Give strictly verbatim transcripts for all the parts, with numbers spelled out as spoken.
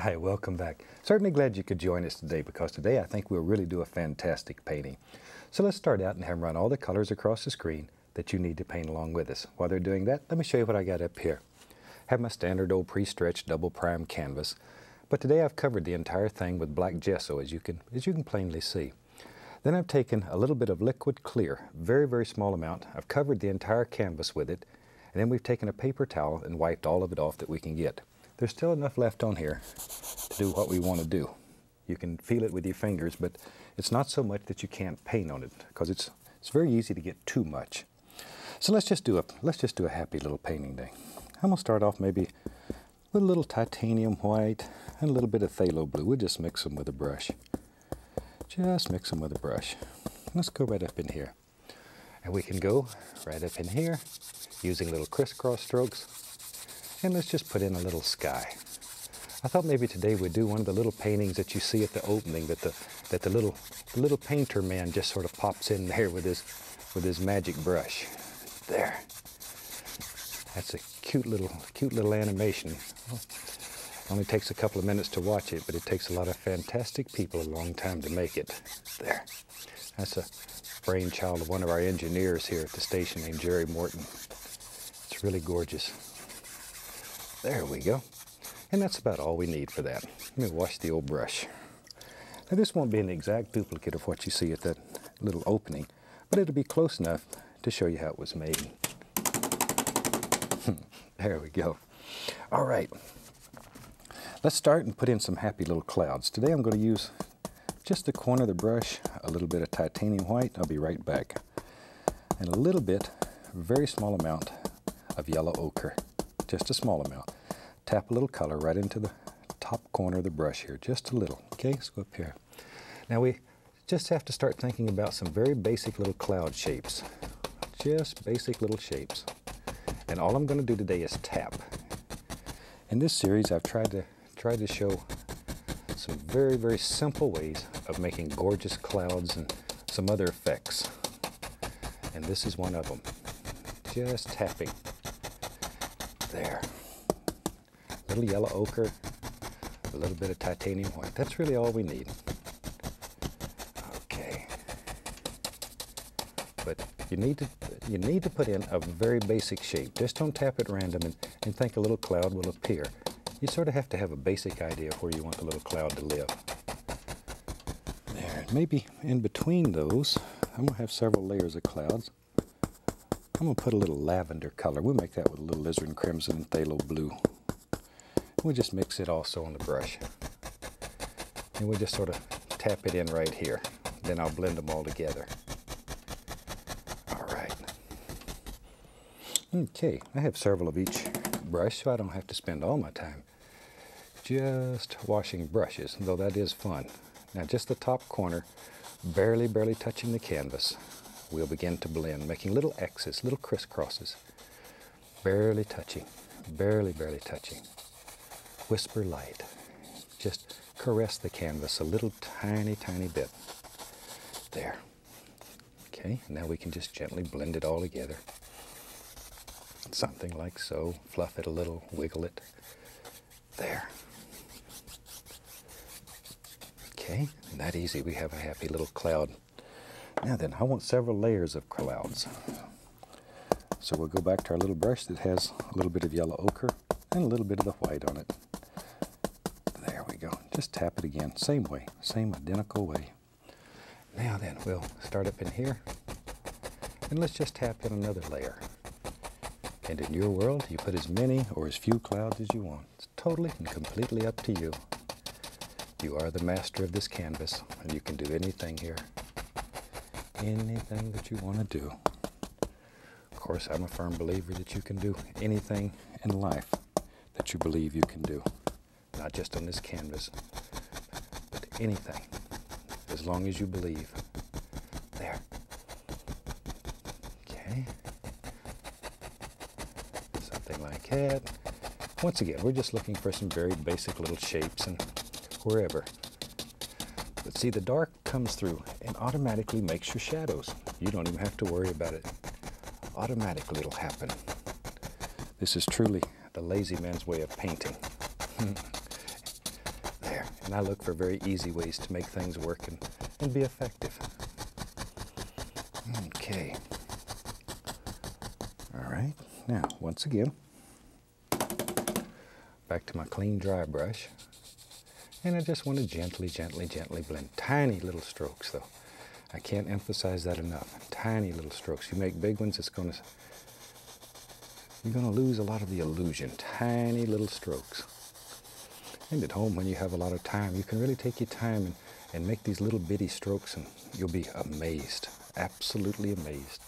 Hi, welcome back. Certainly glad you could join us today, because today I think we'll really do a fantastic painting. So let's start out and have run all the colors across the screen that you need to paint along with us. While they're doing that, let me show you what I got up here. I have my standard old pre-stretched double prime canvas, but today I've covered the entire thing with black gesso, as you can, as you can plainly see. Then I've taken a little bit of liquid clear, very, very small amount. I've covered the entire canvas with it, and then we've taken a paper towel and wiped all of it off that we can get. There's still enough left on here to do what we want to do. You can feel it with your fingers, but it's not so much that you can't paint on it, because it's, it's very easy to get too much. So let's just do a, let's just do a happy little painting day. I'm going to start off maybe with a little titanium white and a little bit of phthalo blue. We'll just mix them with a brush. Just mix them with a brush. Let's go right up in here. And we can go right up in here using little crisscross strokes. And let's just put in a little sky. I thought maybe today we'd do one of the little paintings that you see at the opening, that the that the little the little painter man just sort of pops in there with his with his magic brush. There. That's a cute little cute little animation. Well, only takes a couple of minutes to watch it, but it takes a lot of fantastic people a long time to make it. There. That's a brainchild of one of our engineers here at the station named Jerry Morton. It's really gorgeous. There we go. And that's about all we need for that. Let me wash the old brush. Now this won't be an exact duplicate of what you see at that little opening, but it'll be close enough to show you how it was made. There we go. All right. Let's start and put in some happy little clouds. Today I'm going to use just the corner of the brush, a little bit of titanium white, I'll be right back, and a little bit, very small amount of yellow ochre. Just a small amount. Tap a little color right into the top corner of the brush here, just a little. Okay, let's go up here. Now we just have to start thinking about some very basic little cloud shapes. Just basic little shapes. And all I'm going to do today is tap. In this series I've tried to tried to show some very, very simple ways of making gorgeous clouds and some other effects. And this is one of them. Just tapping. There. A little yellow ochre, a little bit of titanium white. That's really all we need. Okay. But you need to you need to put in a very basic shape. Just don't tap at random and, and think a little cloud will appear. You sort of have to have a basic idea of where you want the little cloud to live. There. Maybe in between those, I'm gonna have several layers of clouds. I'm going to put a little lavender color. We'll make that with a little alizarin crimson and phthalo blue. We'll just mix it also on the brush. And we'll just sort of tap it in right here. Then I'll blend them all together. All right. Okay, I have several of each brush, so I don't have to spend all my time just washing brushes, though that is fun. Now just the top corner, barely, barely touching the canvas. We'll begin to blend, making little X's, little crisscrosses, barely touching, barely, barely touching. Whisper light. Just caress the canvas a little tiny, tiny bit. There. Okay, now we can just gently blend it all together. Something like so. Fluff it a little, wiggle it. There. Okay, and that easy, we have a happy little cloud. Now then, I want several layers of clouds. So we'll go back to our little brush that has a little bit of yellow ochre and a little bit of the white on it. There we go. Just tap it again. Same way. Same identical way. Now then, we'll start up in here. And let's just tap in another layer. And in your world, you put as many or as few clouds as you want. It's totally and completely up to you. You are the master of this canvas, and you can do anything here. Anything that you want to do. Of course, I'm a firm believer that you can do anything in life that you believe you can do. Not just on this canvas, but anything, as long as you believe. There. Okay. Something like that. Once again, we're just looking for some very basic little shapes and wherever. But see, the dark comes through and automatically makes your shadows. You don't even have to worry about it. Automatically it'll happen. This is truly the lazy man's way of painting. and I look for very easy ways to make things work and, and be effective. Okay. All right, now once again, back to my clean dry brush, and I just want to gently, gently, gently blend. Tiny little strokes though. I can't emphasize that enough. Tiny little strokes. You make big ones, it's gonna, you're gonna lose a lot of the illusion. Tiny little strokes. And at home, when you have a lot of time, you can really take your time and, and make these little bitty strokes, and you'll be amazed, absolutely amazed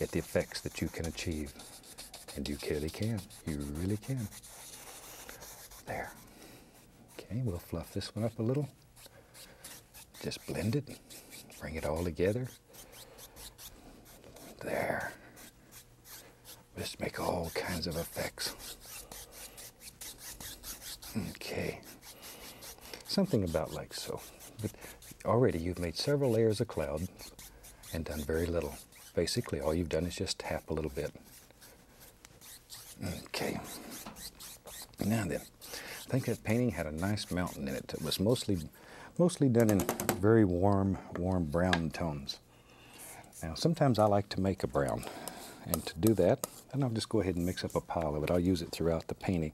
at the effects that you can achieve. And you clearly can, you really can. There. Okay, we'll fluff this one up a little. Just blend it, bring it all together. There. Just make all kinds of effects. Okay, something about like so. But already you've made several layers of cloud and done very little. Basically all you've done is just tap a little bit. Okay, now then, I think that painting had a nice mountain in it. It was mostly, mostly done in very warm, warm brown tones. Now sometimes I like to make a brown, and to do that, and I'll just go ahead and mix up a pile of it. I'll use it throughout the painting.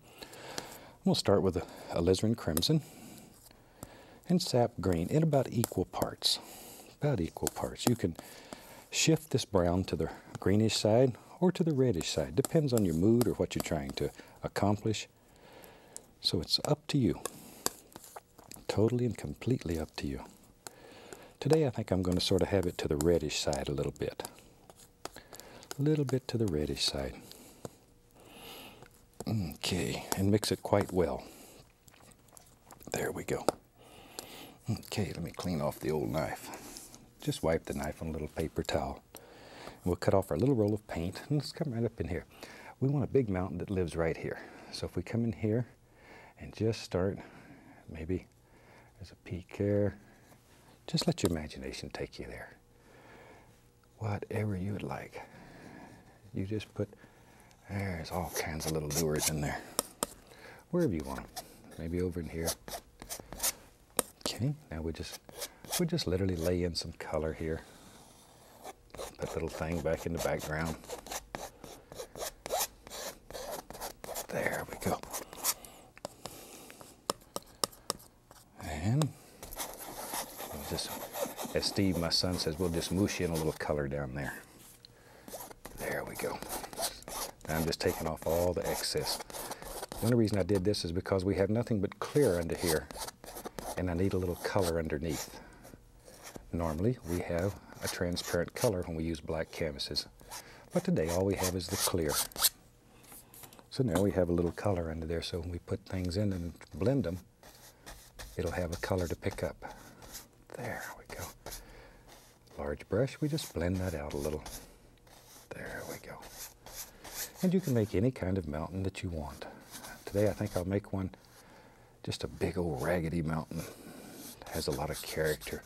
We'll start with alizarin crimson and sap green in about equal parts. About equal parts. You can shift this brown to the greenish side or to the reddish side. Depends on your mood or what you're trying to accomplish. So it's up to you. Totally and completely up to you. Today I think I'm going to sort of have it to the reddish side a little bit. A little bit to the reddish side. Okay, and mix it quite well. There we go. Okay, let me clean off the old knife. Just wipe the knife on a little paper towel. And we'll cut off our little roll of paint, and let's come right up in here. We want a big mountain that lives right here. So if we come in here and just start, maybe there's a peak there. Just let your imagination take you there. Whatever you would like. You just put... There's all kinds of little lures in there. Wherever you want them. Maybe over in here. Okay, now we just we just literally lay in some color here. Put that little thing back in the background. There we go. And we'll just, as Steve, my son, says, we'll just moosh in a little color down there. There we go. I'm just taking off all the excess. The only reason I did this is because we have nothing but clear under here, and I need a little color underneath. Normally, we have a transparent color when we use black canvases, but today all we have is the clear. So now we have a little color under there, so when we put things in and blend them, it'll have a color to pick up. There we go. Large brush, we just blend that out a little. There we go. And you can make any kind of mountain that you want. Today I think I'll make one, just a big old raggedy mountain. It has a lot of character.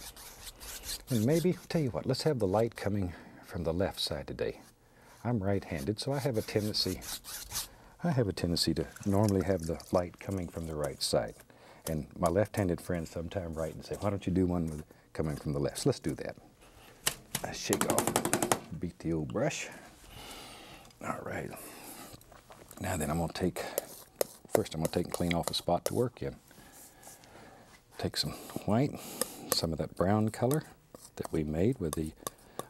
And maybe, tell you what, let's have the light coming from the left side today. I'm right-handed, so I have a tendency, I have a tendency to normally have the light coming from the right side. And my left-handed friends sometimes write and say, why don't you do one with coming from the left? So let's do that. I shake off, beat the old brush. All right, now then I'm going to take, first I'm going to take and clean off a spot to work in. Take some white, some of that brown color that we made with the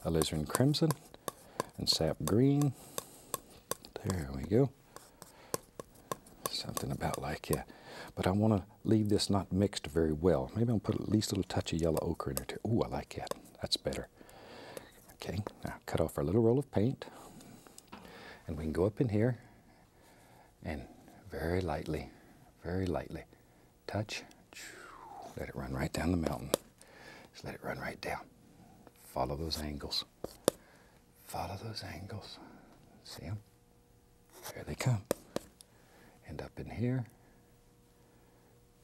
alizarin crimson and sap green. There we go. Something about like, yeah. But I want to leave this not mixed very well. Maybe I'll put at least a little touch of yellow ochre in there too. Ooh, I like that. That's better. Okay, now cut off our little roll of paint. And we can go up in here and very lightly, very lightly touch, let it run right down the mountain. Just let it run right down. Follow those angles. Follow those angles. See them? There they come. And up in here.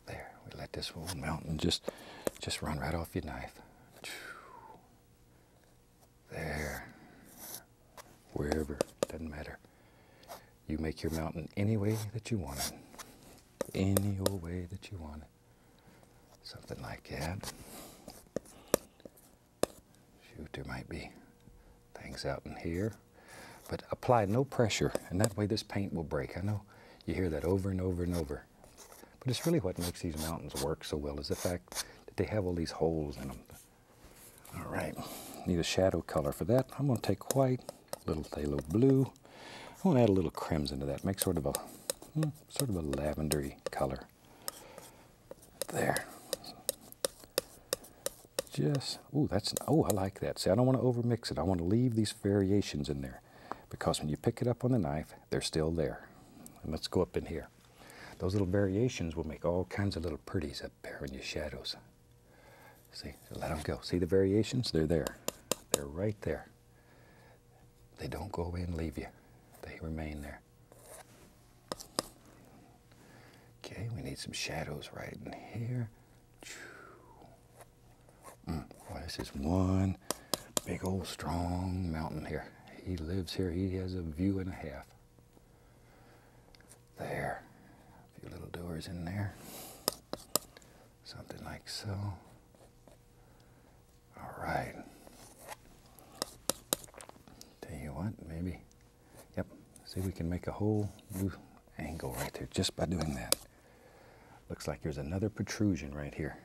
There. We let this whole mountain just, just run right off your knife. There. Wherever. Doesn't matter. You make your mountain any way that you want it. Any old way that you want it. something like that. Shoot, there might be things out in here, but apply no pressure, and that way this paint will break. I know you hear that over and over and over, but it's really what makes these mountains work so well is the fact that they have all these holes in them. All right, need a shadow color for that. I'm gonna take white, a little phthalo blue. I'm gonna add a little crimson to that, make sort of a, mm, sort of a lavendery color. There. Just, oh, that's, oh, I like that. See, I don't want to overmix it. I want to leave these variations in there because when you pick it up on the knife, they're still there. And let's go up in here. Those little variations will make all kinds of little pretties up there in your shadows. See, so let them go. See the variations? They're there. They're right there. They don't go away and leave you. They remain there. Okay, we need some shadows right in here. Mm, boy, this is one big old strong mountain here. He lives here. He has a view and a half. There. A few little doors in there. Something like so. All right. Tell you what, maybe. Yep. See, we can make a whole new angle right there just by doing that. Looks like there's another protrusion right here.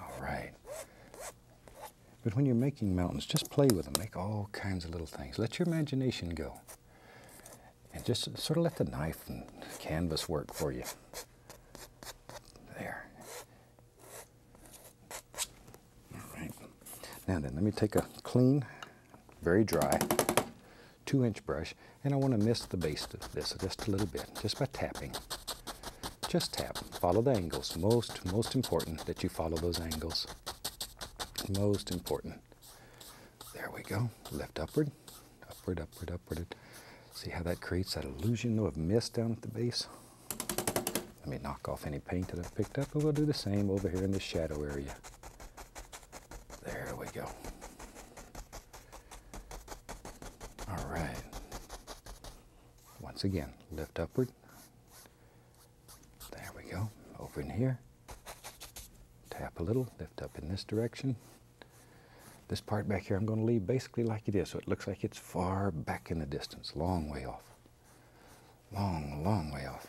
All right. But when you're making mountains, just play with them. Make all kinds of little things. Let your imagination go. And just sort of let the knife and canvas work for you. There. All right. Now then, let me take a clean, very dry, two-inch brush, and I want to mist the base of this just a little bit, just by tapping. Just tap, follow the angles. Most, most important that you follow those angles. Most important. There we go, lift upward, upward, upward, upward. See how that creates that illusion of mist down at the base? Let me knock off any paint that I've picked up, and we'll do the same over here in the shadow area. There we go. All right. Once again, lift upward. Over in here, tap a little, lift up in this direction. This part back here I'm going to leave basically like it is, so it looks like it's far back in the distance, long way off. Long, long way off.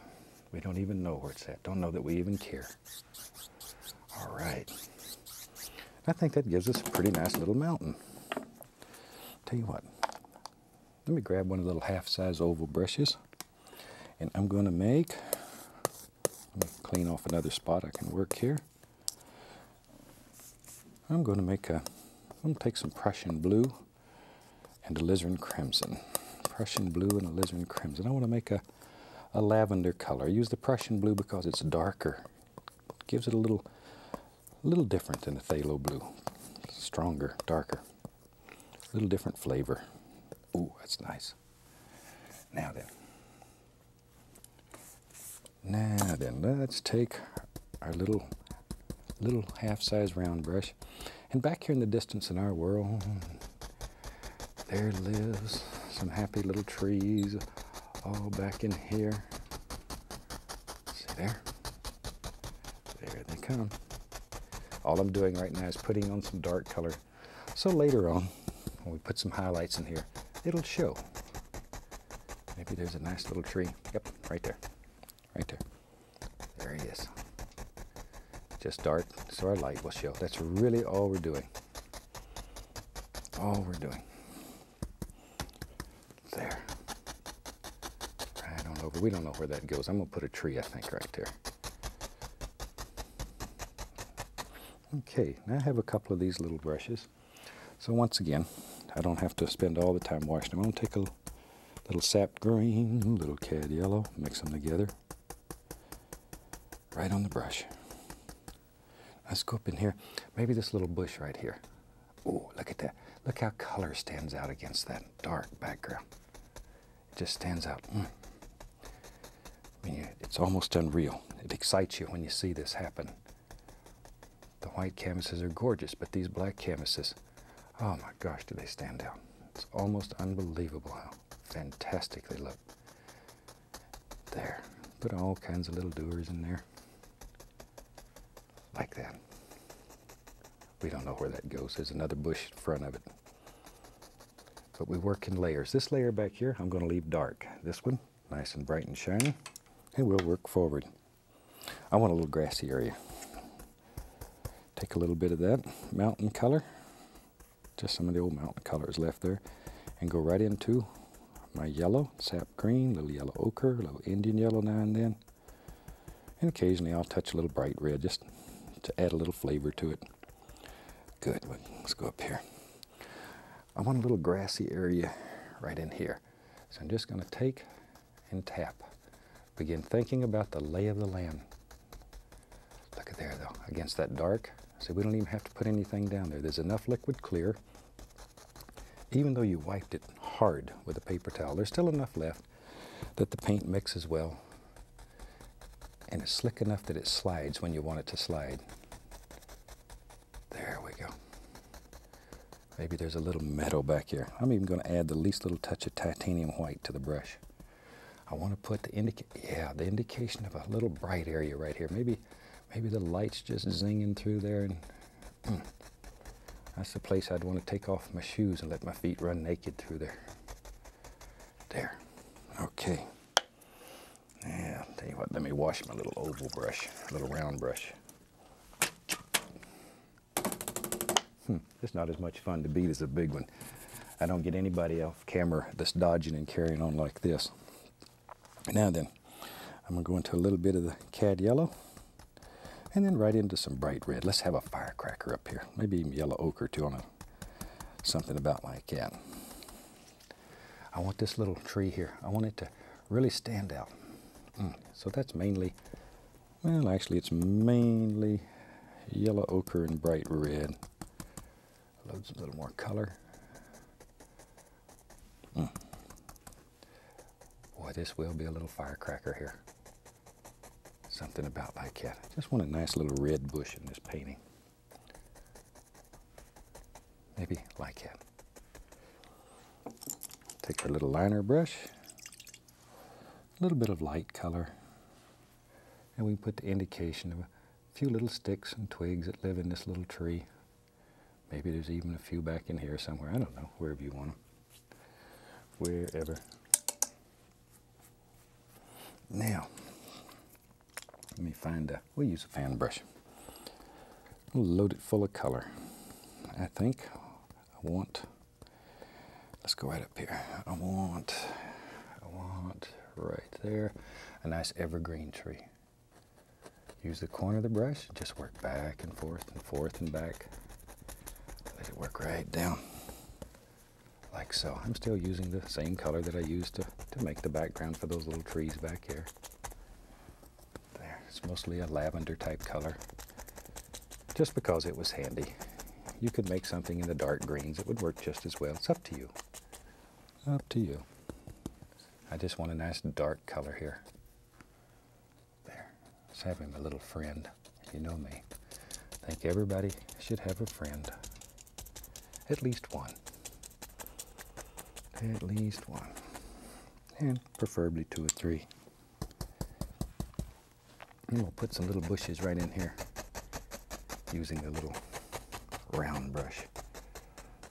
We don't even know where it's at, don't know that we even care. All right. I think that gives us a pretty nice little mountain. Tell you what, let me grab one of the little half-size oval brushes, and I'm going to make Let me clean off another spot I can work here. I'm going to make a, I'm going to take some Prussian blue and alizarin crimson. Prussian blue and alizarin crimson. I want to make a, a lavender color. I use the Prussian blue because it's darker. It gives it a little, a little different than the phthalo blue. It's stronger, darker. A little different flavor. Ooh, that's nice. Now then. Now then, let's take our little, little half-size round brush, and back here in the distance in our world, there lives some happy little trees all back in here. See there? There they come. All I'm doing right now is putting on some dark color, so later on, when we put some highlights in here, it'll show. Maybe there's a nice little tree. Yep, right there. Right there. There it is. Just dark so our light will show. That's really all we're doing. All we're doing. There. Right on over. We don't know where that goes. I'm going to put a tree, I think, right there. Okay, now I have a couple of these little brushes. So once again, I don't have to spend all the time washing them. I'm going to take a little sap green, a little cad yellow, mix them together. Right on the brush. Let's go up in here. Maybe this little bush right here. Oh, look at that. Look how color stands out against that dark background. It just stands out. Mm. I mean, it's almost unreal. It excites you when you see this happen. The white canvases are gorgeous, but these black canvases, oh my gosh, do they stand out. It's almost unbelievable how fantastic they look. There. put all kinds of little doers in there. Like that. We don't know where that goes. There's another bush in front of it. But we work in layers. This layer back here, I'm going to leave dark. This one, nice and bright and shiny. And we'll work forward. I want a little grassy area. Take a little bit of that mountain color. Just some of the old mountain colors left there. And go right into my yellow, sap green, little yellow ochre, little Indian yellow now and then. And occasionally I'll touch a little bright red just to add a little flavor to it. Good, let's go up here. I want a little grassy area right in here. So I'm just going to take and tap. Begin thinking about the lay of the land. Look at there though, against that dark. See, we don't even have to put anything down there. There's enough liquid clear. Even though you wiped it hard with a paper towel, there's still enough left that the paint mixes well. And it's slick enough that it slides when you want it to slide. There we go. Maybe there's a little meadow back here. I'm even going to add the least little touch of titanium white to the brush. I want to put the indica yeah, the indication of a little bright area right here. Maybe, maybe the light's just zinging through there, and that's the place I'd want to take off my shoes and let my feet run naked through there. There. Okay. Yeah, I'll tell you what, let me wash my little oval brush, little round brush. Hmm, it's not as much fun to beat as a big one. I don't get anybody off camera that's dodging and carrying on like this. Now then, I'm going to go into a little bit of the cad yellow. And then right into some bright red. Let's have a firecracker up here. Maybe even yellow ochre too, on a, something about like that. I want this little tree here. I want it to really stand out. Mm. So that's mainly, well actually it's mainly yellow ochre and bright red. Loads a little more color. Mm. Boy, this will be a little firecracker here. Something about like that. I just want a nice little red bush in this painting. Maybe like that. Take our little liner brush, a little bit of light color, and we put the indication of a few little sticks and twigs that live in this little tree. Maybe there's even a few back in here somewhere. I don't know, wherever you want them. Wherever. Now, let me find a, we'll use a fan brush. We'll load it full of color. I think I want, let's go right up here. I want, I want right there, a nice evergreen tree. Use the corner of the brush, just work back and forth and forth and back. Let it work right down, like so. I'm still using the same color that I used to, to make the background for those little trees back here. It's mostly a lavender type color, just because it was handy. You could make something in the dark greens. It would work just as well. It's up to you. Up to you. I just want a nice dark color here. There. Let's have him a little friend. You know me. I think everybody should have a friend. At least one. At least one. And preferably two or three. And we'll put some little bushes right in here using the little round brush.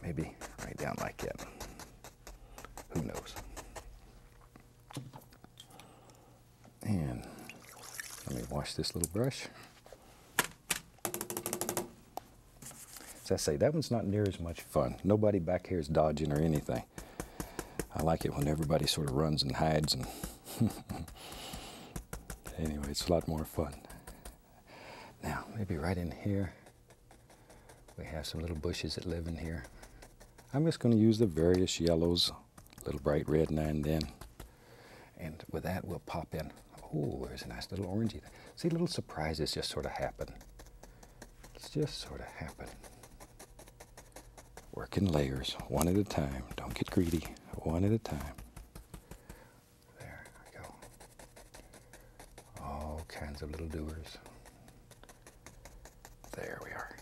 Maybe right down like that. Who knows? And let me wash this little brush. As I say, that one's not near as much fun. Nobody back here is dodging or anything. I like it when everybody sort of runs and hides and anyway, it's a lot more fun. Now, maybe right in here, we have some little bushes that live in here. I'm just going to use the various yellows, a little bright red now and then. And with that, we'll pop in. Oh, there's a nice little orangey. See, little surprises just sort of happen. It's just sort of happen. Work in layers, one at a time. Don't get greedy, one at a time. Kinds of little doers. There we are.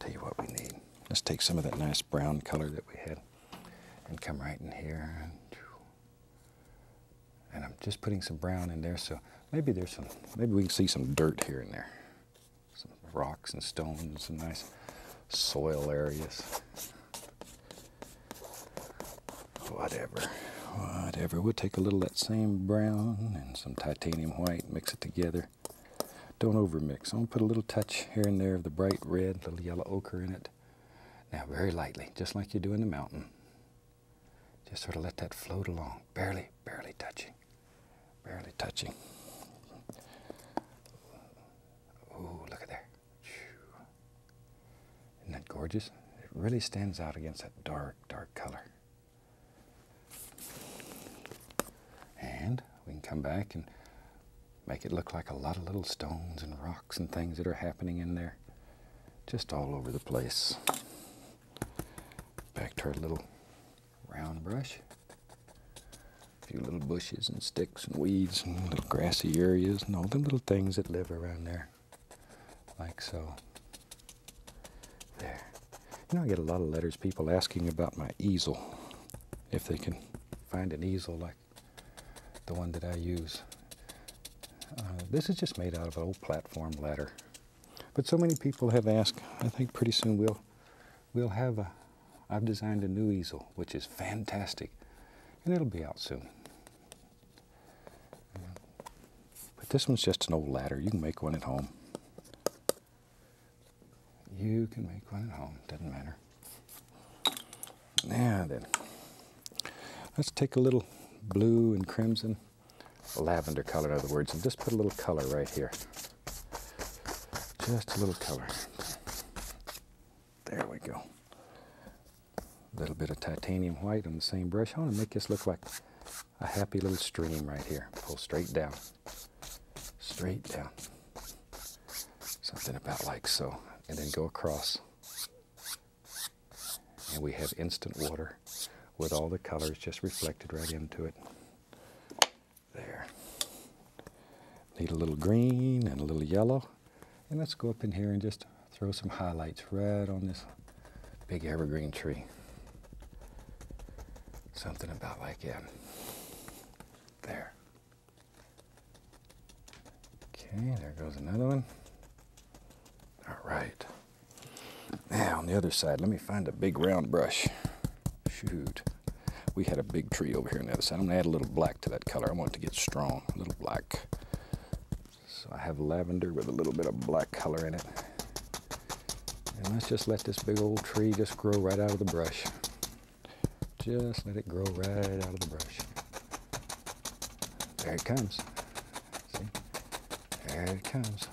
Tell you what we need. Let's take some of that nice brown color that we had and come right in here. And, and I'm just putting some brown in there. So maybe there's some, maybe we can see some dirt here and there. Some rocks and stones, some nice soil areas. Whatever, whatever. We'll take a little of that same brown and some titanium white, mix it together. Don't overmix. I'm gonna put a little touch here and there of the bright red, little yellow ochre in it. Now very lightly, just like you do in the mountain. Just sort of let that float along, barely, barely touching, barely touching. Ooh, look at there. Isn't that gorgeous? It really stands out against that dark, dark color. And we can come back and make it look like a lot of little stones and rocks and things that are happening in there. Just all over the place. Back to our little round brush. A few little bushes and sticks and weeds and little grassy areas and all them little things that live around there. Like so. There. You know, I get a lot of letters, people asking about my easel. If they can find an easel like the one that I use. Uh, this is just made out of an old platform ladder, but so many people have asked. I think pretty soon we'll we'll have a. I've designed a new easel, which is fantastic, and it'll be out soon. But this one's just an old ladder. You can make one at home. You can make one at home. Doesn't matter. Now then, let's take a little blue and crimson. Lavender color, in other words, and just put a little color right here. Just a little color. There we go. A little bit of titanium white on the same brush. I want to make this look like a happy little stream right here. Pull straight down. Straight down. Something about like so. And then go across. And we have instant water with all the colors just reflected right into it. There. Need a little green and a little yellow. And let's go up in here and just throw some highlights right on this big evergreen tree. Something about like that. There. Okay, there goes another one. All right. Now on the other side, let me find a big round brush. Shoot. We had a big tree over here on the other side. I'm going to add a little black to that color. I want it to get strong, a little black. So I have lavender with a little bit of black color in it. And let's just let this big old tree just grow right out of the brush. Just let it grow right out of the brush. There it comes. See? There it comes.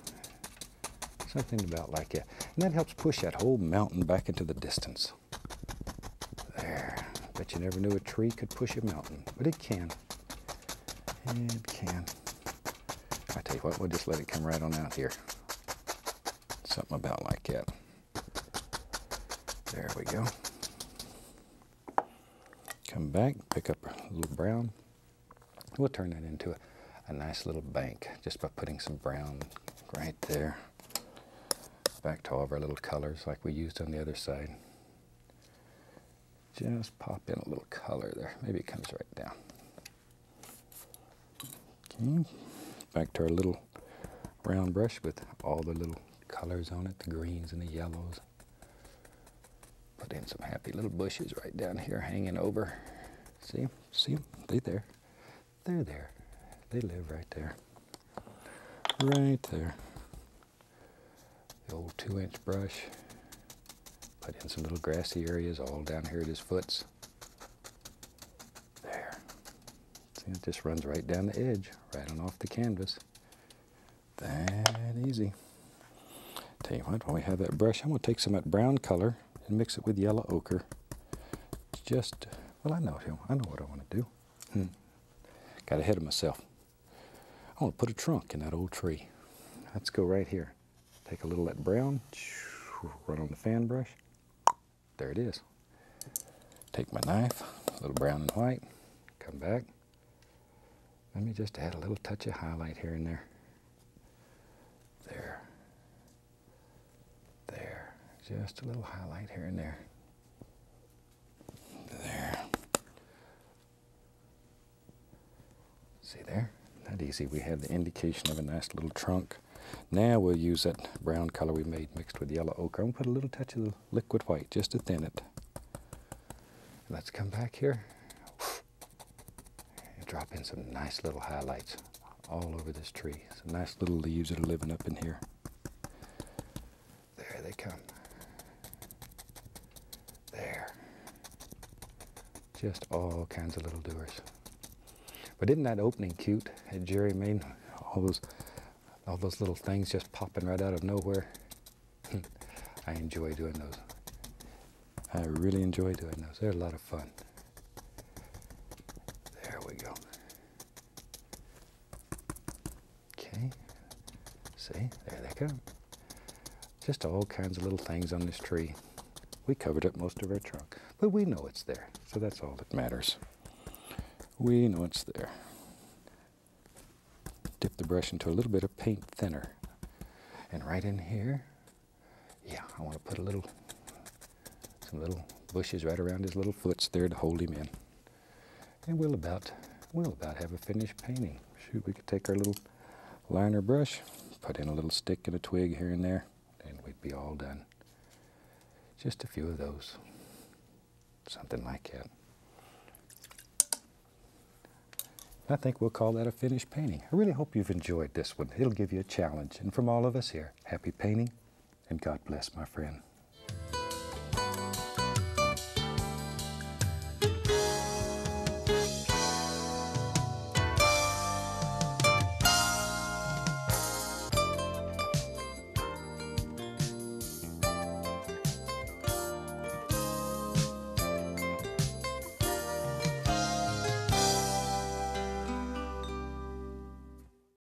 Something about like that. And that helps push that whole mountain back into the distance. But you never knew a tree could push a mountain, but it can. It can. I tell you what, we'll just let it come right on out here. Something about like that. There we go. Come back, pick up a little brown. We'll turn that into a, a nice little bank just by putting some brown right there. Back to all of our little colors like we used on the other side. Just pop in a little color there. Maybe it comes right down. Okay, back to our little round brush with all the little colors on it, the greens and the yellows. Put in some happy little bushes right down here hanging over. See them? See them? They're there. They're there. They live right there. Right there. The old two-inch brush. Put in some little grassy areas all down here at his foots. There. See, it just runs right down the edge, right on off the canvas. That easy. Tell you what, while we have that brush, I'm going to take some of that brown color and mix it with yellow ochre. Just, well, I know him. I know what I want to do. Hmm. Got ahead of myself. I want to put a trunk in that old tree. Let's go right here. Take a little of that brown, run on the fan brush. There it is. Take my knife, a little brown and white, come back. Let me just add a little touch of highlight here and there. There. There. Just a little highlight here and there. There. See there? Not easy. We had the indication of a nice little trunk. Now we'll use that brown color we made mixed with yellow ochre. I'm going to put a little touch of the liquid white just to thin it. Let's come back here and drop in some nice little highlights all over this tree. Some nice little leaves that are living up in here. There they come. There. Just all kinds of little doers. But isn't that opening cute at Jerry Main? All those All those little things just popping right out of nowhere. I enjoy doing those. I really enjoy doing those. They're a lot of fun. There we go. Okay. See? There they come. Just all kinds of little things on this tree. We covered up most of our trunk, but we know it's there. So that's all that matters. We know it's there. Dip the brush into a little bit of paint thinner. And right in here, yeah, I want to put a little, some little bushes right around his little foots there to hold him in. And we'll about, we'll about have a finished painting. Shoot, we could take our little liner brush, put in a little stick and a twig here and there, and we'd be all done. Just a few of those, something like that. I think we'll call that a finished painting. I really hope you've enjoyed this one. It'll give you a challenge. And from all of us here, happy painting, and God bless, my friend.